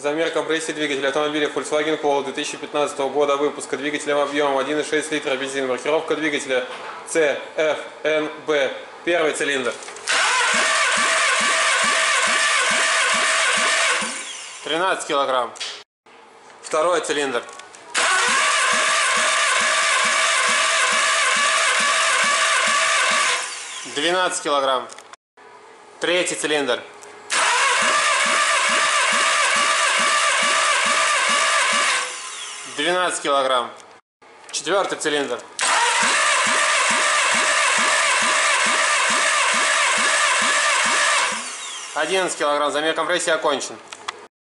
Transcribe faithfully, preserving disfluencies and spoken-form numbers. Замер компрессии двигателя автомобиля Volkswagen Polo две тысячи пятнадцатого года выпуска двигателем объемом один и шесть литра бензин. Маркировка двигателя си эф эн би. Первый цилиндр. тринадцать килограмм. Второй цилиндр. двенадцать килограмм. Третий цилиндр. двенадцать килограмм. Четвертый цилиндр. одиннадцать килограмм. Замер компрессии окончен.